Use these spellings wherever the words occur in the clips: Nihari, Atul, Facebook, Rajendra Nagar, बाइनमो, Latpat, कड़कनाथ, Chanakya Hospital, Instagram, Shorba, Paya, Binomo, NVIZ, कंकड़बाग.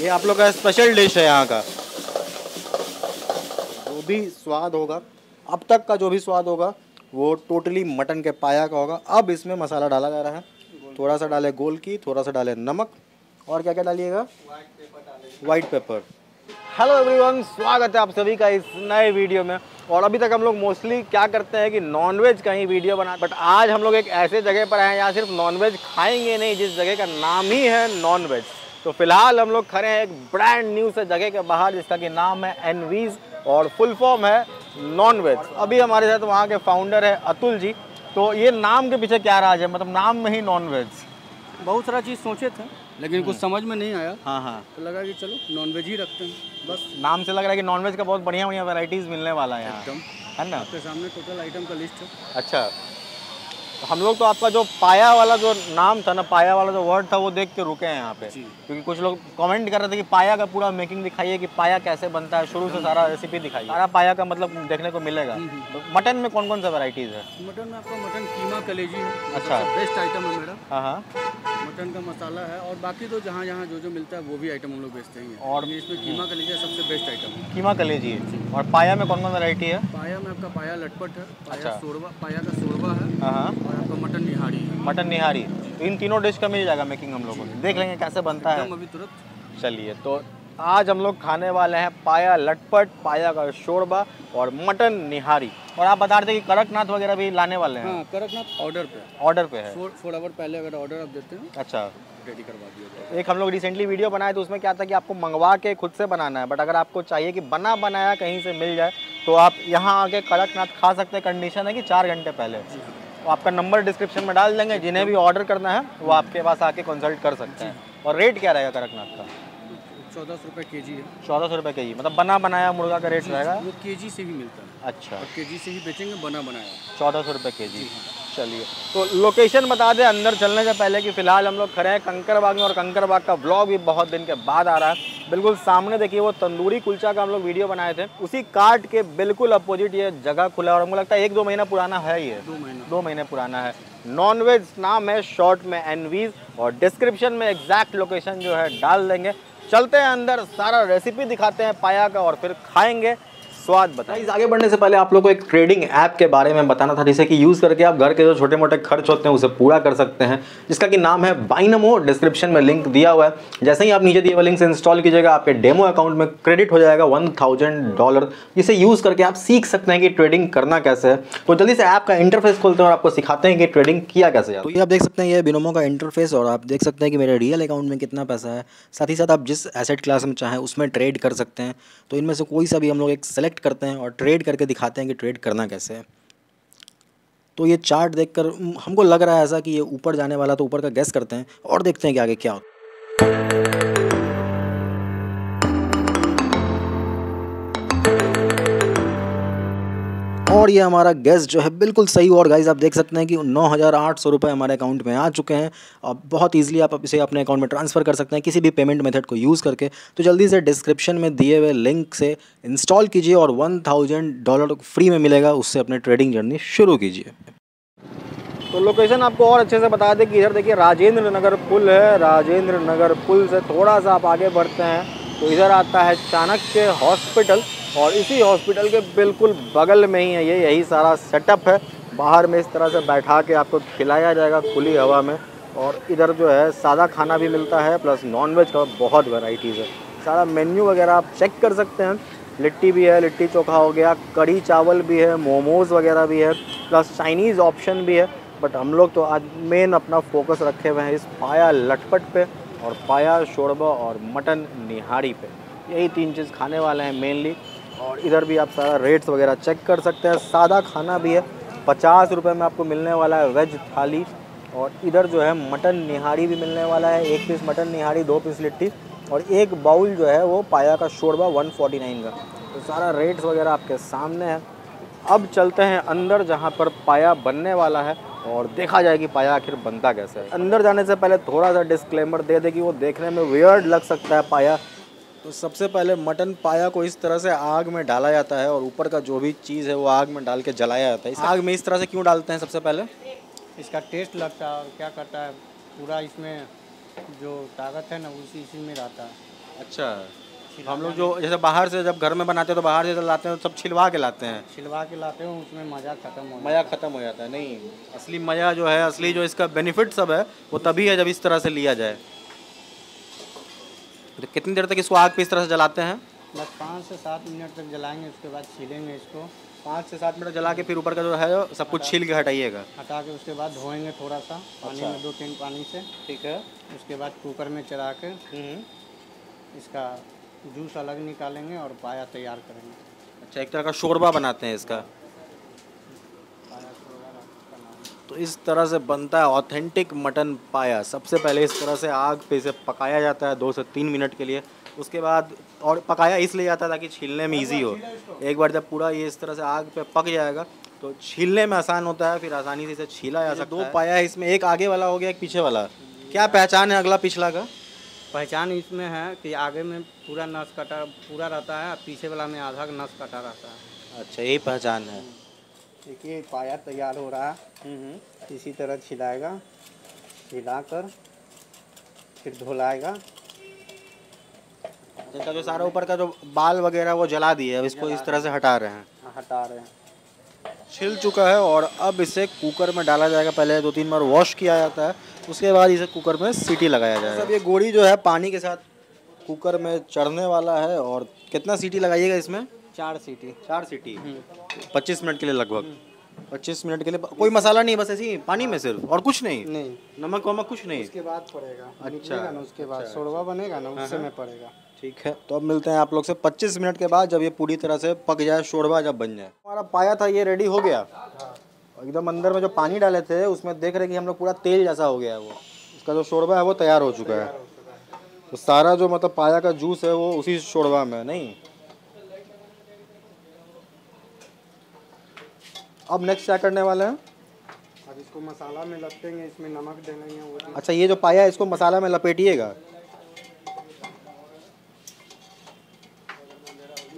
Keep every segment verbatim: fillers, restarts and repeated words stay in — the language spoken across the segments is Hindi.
ये आप लोग का स्पेशल डिश है यहाँ का। जो भी स्वाद होगा अब तक का, जो भी स्वाद होगा वो टोटली मटन के पाया का होगा। अब इसमें मसाला डाला जा रहा है, थोड़ा सा डाले गोल की, थोड़ा सा डाले नमक, और क्या क्या डालिएगा, वाइट पेपर। हेलो एवरीवन, स्वागत है आप सभी का इस नए वीडियो में। और अभी तक हम लोग मोस्टली क्या करते हैं कि नॉनवेज का ही वीडियो बना, बट आज हम लोग एक ऐसे जगह पर आए हैं यहाँ सिर्फ नॉनवेज खाएंगे नहीं, जिस जगह का नाम ही है नॉनवेज। तो फिलहाल हम लोग खड़े हैं एक ब्रांड न्यू से जगह के बाहर जिसका कि नाम है एनवीज और फुल फॉर्म है नॉनवेज। अभी हमारे साथ वहाँ के फाउंडर है अतुल जी। तो ये नाम के पीछे क्या राज है, मतलब नाम में ही नॉनवेज? बहुत सारा चीज़ सोचे थे लेकिन कुछ समझ में नहीं आया। हाँ हाँ, तो लगा कि चलो नॉनवेज ही रखते हैं। बस नाम से लग रहा है कि नॉनवेज का बहुत बढ़िया बढ़िया वैरायटीज़ मिलने वाला है एकदम, है ना? आपके सामने टोटल आइटम का लिस्ट है। अच्छा, हम लोग तो आपका जो पाया वाला जो नाम था ना, पाया वाला जो वर्ड था, वो देख के रुके हैं यहाँ पे, क्योंकि कुछ लोग कमेंट कर रहे थे कि पाया का पूरा मेकिंग दिखाइए कि पाया कैसे बनता है, शुरू से सारा रेसिपी दिखाइए। सारा पाया का मतलब देखने को मिलेगा। मटन में कौन कौन सा वैरायटीज है? मटन में आपका मटन कीमा कलेजी है। अच्छा, बेस्ट आइटम है मेरा। हाँ हाँ, मटन का मसाला है और बाकी तो जहाँ जहाँ जो जो मिलता है वो भी आइटम हम लोग बेचते हैं। और इसमें कीमा कलेजी सबसे बेस्ट आइटम है, कीमा कलेजी। और पाया में कौन कौन वैरायटी है? पाया में आपका पाया लटपट है, पाया शोरबा, पाया का शोरबा है, हाँ, तो मटन निहारी। मटन निहारी, तो इन तीनों डिश का मिल जाएगा मेकिंग, हम लोगों को देख लेंगे कैसे बनता है अभी तुरंत। चलिए, तो आज हम लोग खाने वाले हैं पाया लटपट, पाया का शोरबा और मटन निहारी। और आप बता रहे थे कि कड़कनाथ वगैरह भी लाने वाले हैं। हाँ, कड़कनाथ ऑर्डर पे, ऑर्डर पे है। फोर आवर पहले अगर ऑर्डर आप देते हैं, अच्छा, रेडी करवा दिया। एक हम लोग रिसेंटली वीडियो बनाए तो उसमें क्या था कि आपको मंगवा के खुद से बनाना है, बट अगर आपको चाहिए कि बना बनाया कहीं से मिल जाए तो आप यहाँ आके कड़कनाथ खा सकते हैं। कंडीशन है कि चार घंटे पहले। आपका नंबर डिस्क्रिप्शन में डाल देंगे, जिन्हें भी ऑर्डर करना है वो आपके पास आके कंसल्ट कर सकते हैं। और रेट क्या रहेगा कड़कनाथ का? चौदह सौ रुपये के जी है। चौदह सौ रुपये के जी, मतलब बना बनाया मुर्गा का रेट रहेगा। वो के जी से भी मिलता है। अच्छा, और के जी से ही बेचेंगे बना बनाया, चौदह सौ रुपये के जी। चलिए, तो लोकेशन बता दें अंदर चलने से पहले कि फ़िलहाल हम लोग खड़े हैं कंकड़बाग में, और कंकड़बाग का ब्लॉग भी बहुत दिन के बाद आ रहा है। बिल्कुल सामने देखिए वो तंदूरी कुलचा का हम लोग वीडियो बनाए थे, उसी कार्ट के बिल्कुल अपोजिट ये जगह खुला है। और हमको लगता है एक दो महीना पुराना है ये, दो महीना दो महीने पुराना है। नॉनवेज नाम है शॉर्ट में एनवीज, और डिस्क्रिप्शन में एग्जैक्ट लोकेशन जो है डाल देंगे। चलते हैं अंदर, सारा रेसिपी दिखाते हैं पाया का और फिर खाएँगे, स्वाद बताइए। आगे बढ़ने से पहले आप लोगों को एक ट्रेडिंग ऐप के बारे में बताना था, जिसे कि यूज़ करके आप घर के जो छोटे मोटे खर्च होते हैं उसे पूरा कर सकते हैं, जिसका कि नाम है बाइनमो। डिस्क्रिप्शन में लिंक दिया हुआ है, जैसे ही आप नीचे दिए हुए लिंक से इंस्टॉल कीजिएगा आपके डेमो अकाउंट में क्रेडिट हो जाएगा वन थाउजेंड डॉलर। जिसे यूज़ करके आप सीख सकते हैं कि ट्रेडिंग करना कैसे है। तो जल्दी से ऐप का इंटरफेस खोलते हैं और आपको सिखाते हैं कि ट्रेडिंग किया कैसे है। तो ये आप देख सकते हैं, ये बिनोमो का इंटरफेस, और आप देख सकते हैं कि मेरे रियल अकाउंट में कितना पैसा है। साथ ही साथ आप जिस एसेट क्लास में चाहें उसमें ट्रेड कर सकते हैं। तो इनमें से कोई सा भी हम लोग एक सेलेक्ट करते हैं और ट्रेड करके दिखाते हैं कि ट्रेड करना कैसे है। तो ये चार्ट देखकर हमको लग रहा है ऐसा कि ये ऊपर जाने वाला, तो ऊपर का गैस करते हैं और देखते हैं कि आगे क्या होता है। और ये हमारा गैस जो है बिल्कुल सही। और गाइज आप देख सकते हैं कि नौ हज़ार आठ सौ रुपये हमारे अकाउंट में आ चुके हैं। अब बहुत इजीली आप इसे अपने अकाउंट में ट्रांसफ़र कर सकते हैं किसी भी पेमेंट मेथड को यूज़ करके। तो जल्दी से डिस्क्रिप्शन में दिए हुए लिंक से इंस्टॉल कीजिए और वन थाउजेंड डॉलर फ्री में मिलेगा, उससे अपने ट्रेडिंग जर्नी शुरू कीजिए। तो लोकेशन आपको और अच्छे से बता दें कि इधर देखिए राजेंद्र नगर पुल है। राजेंद्र नगर पुल से थोड़ा सा आप आगे बढ़ते हैं तो इधर आता है चाणक्य हॉस्पिटल, और इसी हॉस्पिटल के बिल्कुल बगल में ही है ये। यही सारा सेटअप है। बाहर में इस तरह से बैठा के आपको खिलाया जाएगा खुली हवा में। और इधर जो है सादा खाना भी मिलता है, प्लस नॉनवेज का बहुत वैराइटीज़ है। सारा मेन्यू वगैरह आप चेक कर सकते हैं। लिट्टी भी है, लिट्टी चोखा हो गया, कढ़ी चावल भी है, मोमोज़ वगैरह भी है, प्लस चाइनीज़ ऑप्शन भी है। बट हम लोग तो आज मेन अपना फोकस रखे हुए हैं इस पाया लटपट पे और पाया शोरबा और मटन निहारी पे। यही तीन चीज़ खाने वाले हैं मेनली। और इधर भी आप सारा रेट्स वगैरह चेक कर सकते हैं। सादा खाना भी है, पचास रुपये में आपको मिलने वाला है वेज थाली। और इधर जो है मटन निहारी भी मिलने वाला है, एक पीस मटन निहारी, दो पीस लिट्टी, और एक बाउल जो है वो पाया का शोरबा वन फोर्टी नाइन का। तो सारा रेट्स वगैरह आपके सामने है। अब चलते हैं अंदर जहाँ पर पाया बनने वाला है, और देखा जाए कि पाया आखिर बनता कैसे है। अंदर जाने से पहले थोड़ा सा डिस्क्लेमर दे दे कि वो देखने में वियर्ड लग सकता है पाया। तो सबसे पहले मटन पाया को इस तरह से आग में डाला जाता है, और ऊपर का जो भी चीज़ है वो आग में डाल के जलाया जाता है। इस आग में इस तरह से क्यों डालते हैं? सबसे पहले इसका टेस्ट लगता है और क्या करता है, पूरा इसमें जो ताकत है ना उसी इसी में रहता है। अच्छा, हम लोग जो जैसे बाहर से जब घर में बनाते हैं तो बाहर से लाते हैं तो सब छिलवा के लाते हैं, छिलवा के लाते हैं, उसमें मज़ा खत्म हो मज़ा खत्म हो जाता है। नहीं, असली मज़ा जो है, असली जो इसका बेनिफिट सब है वो तभी है जब इस तरह से लिया जाए। तो कितनी देर तक इसको आग पे इस तरह से जलाते हैं? बस पाँच से सात मिनट तक जलाएंगे, उसके बाद छीलेंगे इसको। पाँच से सात मिनट जला के फिर ऊपर का जो है सब कुछ छील के हटाइएगा, हटा के उसके बाद धोएंगे थोड़ा सा पानी में, दो तीन पानी से, ठीक है। उसके बाद कुकर में चढ़ा के इसका जूस अलग निकालेंगे और पाया तैयार करेंगे। अच्छा, एक तरह का शोरबा बनाते हैं इसका। तो इस तरह से बनता है ऑथेंटिक मटन पाया। सबसे पहले इस तरह से आग पे इसे पकाया जाता है दो से तीन मिनट के लिए। उसके बाद, और पकाया इसलिए जाता है ताकि छीलने में इजी हो। एक बार जब पूरा ये इस तरह से आग पे पक जाएगा तो छीलने में आसान होता है, फिर आसानी से इसे छीला जा सकता है। दो पाया है इसमें, एक आगे वाला हो गया, एक पीछे वाला। क्या पहचान है अगला पिछला का? पहचान इसमें है कि आगे में पूरा नस कटा पूरा रहता है, पीछे वाला में आधा नस कटा रहता है। अच्छा, यही पहचान है। देखिए पाया तैयार हो रहा है, इसी तरह छिलाएगा, छिलाकर फिर धुलाएगा। इसका जो सारा ऊपर का जो बाल वगैरह वो जला दिए, अब इसको इस तरह से हटा रहे हैं, हटा रहे हैं। छिल चुका है और अब इसे कुकर में डाला जाएगा। पहले दो तीन बार वॉश किया जाता है, उसके बाद इसे कुकर में सीटी लगाया जाएगा। सब ये गोड़ी जो है पानी के साथ कुकर में चढ़ने वाला है। और कितना सीटी लगाइएगा इसमें? चार सीटी। चार सीटी पच्चीस मिनट के लिए, लगभग पच्चीस मिनट के लिए। कोई मसाला नहीं, बस ऐसे ही पानी में सिर्फ, और कुछ नहीं, नहीं नमक वमक कुछ नहीं। उसके बाद पड़ेगा। अच्छा, ना उसके बाद शोरबा बनेगा ना, उससे में पड़ेगा। ठीक है, तो अब मिलते हैं आप लोग से पच्चीस मिनट के बाद, जब ये पूरी तरह से पक जाए, शोरबा जब बन जाए। हमारा पाया था ये रेडी हो गया। एकदम अंदर में जो पानी डाले थे उसमें देख रहे कि हम लोग पूरा तेल जैसा हो गया है वो। इसका जो शोरबा है वो तैयार हो चुका है। तो सारा जो मतलब पाया का जूस है वो उसी शोरबा में। नहीं, अब नेक्स्ट क्या करने वाले हैं? अब इसको मसाला में लपेटेंगे, इसमें नमक डालेंगे वो। अच्छा, ये जो पाया है इसको मसाला में लपेटिएगा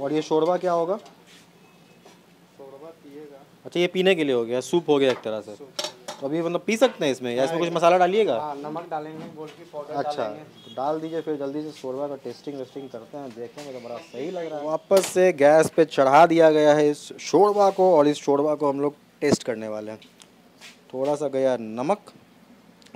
और ये शोरबा क्या होगा? अच्छा, ये पीने के लिए हो गया, सूप हो गया एक तरह से। तो अभी मतलब पी सकते हैं इसमें, या इसमें कुछ मसाला डालिएगा? नमक डालेंगे, गोल्की पाउडर। अच्छा, तो डाल दीजिए। फिर जल्दी से शोरबा का टेस्टिंग वेस्टिंग करते हैं, देखेंगे तो बड़ा सही लग रहा है। वापस से गैस पे चढ़ा दिया गया है इस शोरबा को, और इस शोरबा को हम लोग टेस्ट करने वाले हैं। थोड़ा सा गया नमक,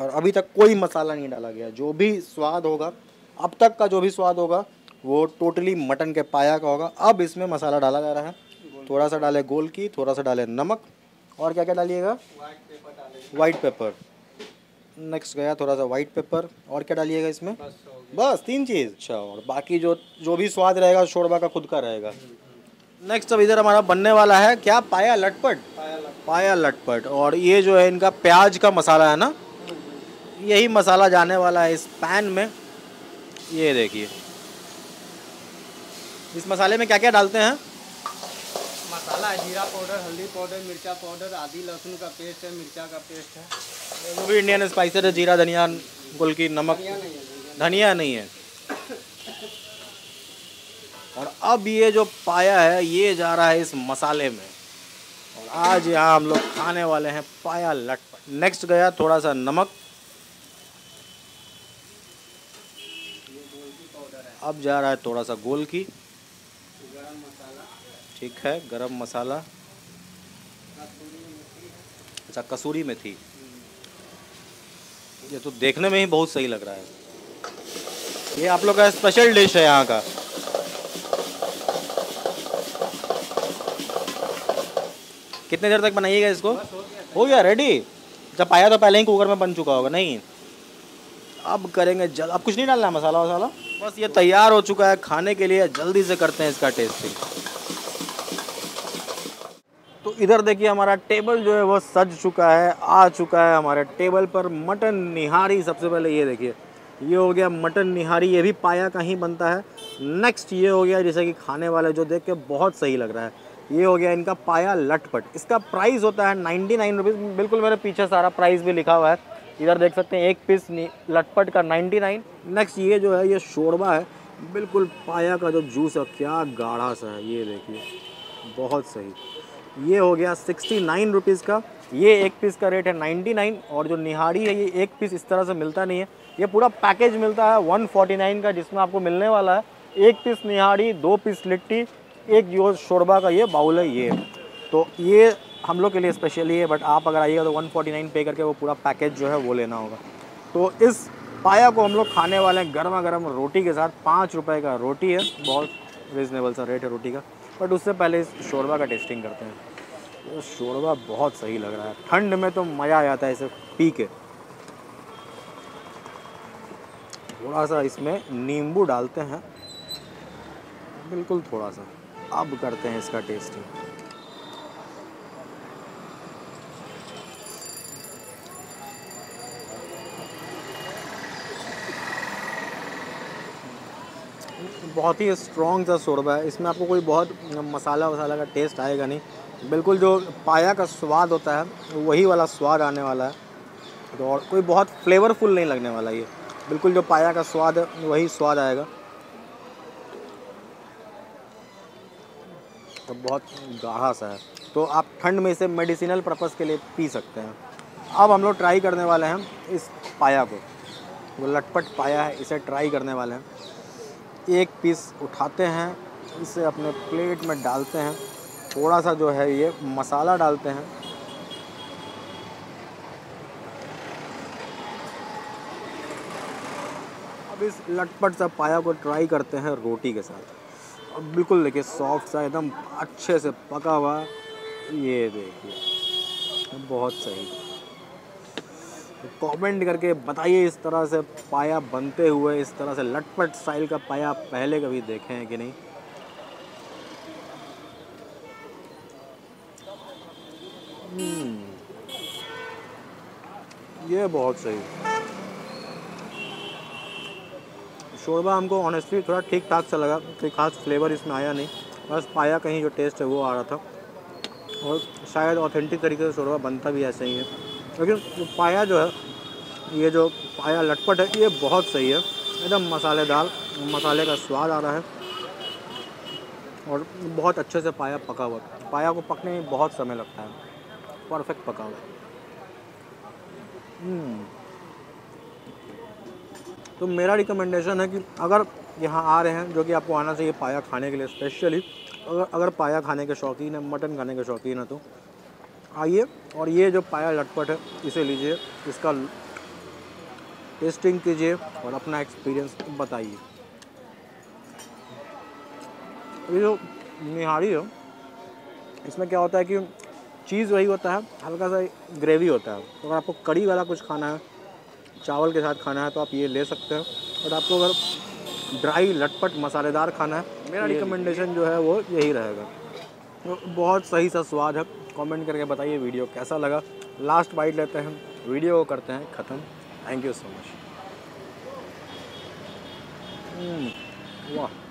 और अभी तक कोई मसाला नहीं डाला गया। जो भी स्वाद होगा, अब तक का जो भी स्वाद होगा, वो टोटली मटन के पाया का होगा। अब इसमें मसाला डाला जा रहा है। थोड़ा सा डाले गोल की, थोड़ा सा डाले नमक, और क्या क्या डालिएगा? White paper. नेक्स्ट गया थोड़ा सा वाइट पेपर, और क्या डालिएगा इसमें? बस, बस तीन चीज़। अच्छा, और बाकी जो जो भी स्वाद रहेगा शोरबा का खुद का रहेगा। नेक्स्ट अब इधर हमारा बनने वाला है क्या? पाया लटपट। पाया लटपट। और ये जो है इनका प्याज का मसाला है ना, यही मसाला जाने वाला है इस पैन में। ये देखिए, इस मसाले में क्या क्या डालते हैं? मसाला है जीरा पाउडर, हल्दी पाउडर, मिर्चा पाउडर, आदि लहसुन का पेस्ट है, मिर्चा का पेस्ट है, वो भी इंडियन स्पाइसेस है, जीरा धनिया गुलकी नमक, धनिया नहीं है। और अब ये जो पाया है ये जा रहा है इस मसाले में, और आज यहाँ हम लोग खाने वाले हैं पाया लटपट। नेक्स्ट गया थोड़ा सा नमक। अब जा रहा है थोड़ा सा गोलकी, ठीक है, गरम मसाला। अच्छा, कसूरी मेथी। ये तो देखने में ही बहुत सही लग रहा है। ये आप लोग का स्पेशल डिश है यहाँ का। कितने देर तक बनाइएगा इसको? हो गया रेडी। जब पाया तो पहले ही कुकर में बन चुका होगा। नहीं, अब करेंगे जल, अब कुछ नहीं डालना है मसाला वसाला, बस ये तैयार हो चुका है खाने के लिए। जल्दी से करते हैं इसका टेस्टिंग। तो इधर देखिए हमारा टेबल जो है वो सज चुका है, आ चुका है हमारे टेबल पर मटन निहारी। सबसे पहले ये देखिए, ये हो गया मटन निहारी, ये भी पाया का ही बनता है। नेक्स्ट ये हो गया जैसे कि खाने वाले जो देख के बहुत सही लग रहा है, ये हो गया इनका पाया लटपट। इसका प्राइस होता है नाइन्टी नाइन रुपीज़। बिल्कुल मेरे पीछे सारा प्राइस भी लिखा हुआ है, इधर देख सकते हैं। एक पीस लटपट का नाइन्टी नाइन। नेक्स्ट ये जो है ये शोरबा है, बिल्कुल पाया का जो जूस है, क्या गाढ़ा सा है, ये देखिए बहुत सही। ये हो गया सिक्सटी नाइन रुपीज़ का। ये एक पीस का रेट है निन्यानवे और जो निहारी है ये एक पीस इस तरह से मिलता नहीं है, ये पूरा पैकेज मिलता है एक सौ उनचास का, जिसमें आपको मिलने वाला है एक पीस निहारी, दो पीस लिट्टी, एक जो शोरबा का ये बाउल है ये, तो ये हम लोग के लिए स्पेशली है। बट आप अगर आइएगा तो एक सौ उनचास पे करके वो पूरा पैकेज जो है वो लेना होगा। तो इस पाया को हम लोग खाने वाले हैं गर्मा गर्म रोटी के साथ, पाँच रुपये का रोटी है, बहुत रिजनेबल सा रेट है रोटी का। बट उससे पहले इस शोरबा का टेस्टिंग करते हैं। ये शोरबा बहुत सही लग रहा है, ठंड में तो मज़ा आ जाता है इसे पी के। थोड़ा सा इसमें नींबू डालते हैं, बिल्कुल थोड़ा सा। अब करते हैं इसका टेस्टिंग। बहुत ही स्ट्रॉन्ग सा शोरबा है, इसमें आपको कोई बहुत मसाला वसाला का टेस्ट आएगा नहीं, बिल्कुल जो पाया का स्वाद होता है वही वाला स्वाद आने वाला है। तो और कोई बहुत फ्लेवरफुल नहीं लगने वाला, ये बिल्कुल जो पाया का स्वाद है वही स्वाद आएगा। तो बहुत गाढ़ा सा है, तो आप ठंड में इसे मेडिसिनल पर्पस के लिए पी सकते हैं। अब हम लोग ट्राई करने वाले हैं इस पाया को, वो लटपट पाया है, इसे ट्राई करने वाले हैं। एक पीस उठाते हैं, इसे अपने प्लेट में डालते हैं, थोड़ा सा जो है ये मसाला डालते हैं, अब इस लटपट सा पाया को ट्राई करते हैं रोटी के साथ। अब बिल्कुल देखिए सॉफ्ट सा एकदम अच्छे से पका हुआ, ये देखिए बहुत सही। कमेंट करके बताइए इस तरह से पाया बनते हुए, इस तरह से लटपट स्टाइल का पाया पहले कभी देखे हैं कि नहीं। ये बहुत सही शोरबा, हमको ऑनेस्टली थोड़ा ठीक ठाक सा लगा, कोई खास फ्लेवर इसमें आया नहीं, बस पाया कहीं जो टेस्ट है वो आ रहा था। और शायद ऑथेंटिक तरीके से शोरबा बनता भी ऐसा ही है, लेकिन पाया जो है ये जो पाया लटपट है ये बहुत सही है, एकदम मसालेदार, मसाले का स्वाद आ रहा है और बहुत अच्छे से पाया पका हुआ। पाया को पकने में बहुत समय लगता है, परफेक्ट पका हुआ। तो मेरा रिकमेंडेशन है कि अगर यहाँ आ रहे हैं, जो कि आपको आना चाहिए पाया खाने के लिए स्पेशली, अगर अगर पाया खाने के शौकीन है, मटन खाने के शौकीन है, तो आइए और ये जो पाया लटपट है इसे लीजिए, इसका टेस्टिंग कीजिए और अपना एक्सपीरियंस बताइए। ये जो निहारी है इसमें क्या होता है कि चीज़ वही होता है, हल्का सा ग्रेवी होता है। तो अगर आपको कड़ी वाला कुछ खाना है, चावल के साथ खाना है, तो आप ये ले सकते हो। और आपको अगर ड्राई लटपट मसालेदार खाना है, मेरा रिकमेंडेशन जो है वो यही रहेगा। तो बहुत सही सा स्वाद है, कमेंट करके बताइए वीडियो कैसा लगा। लास्ट बाइट लेते हैं, वीडियो को करते हैं ख़त्म। Thank you so much. वाह।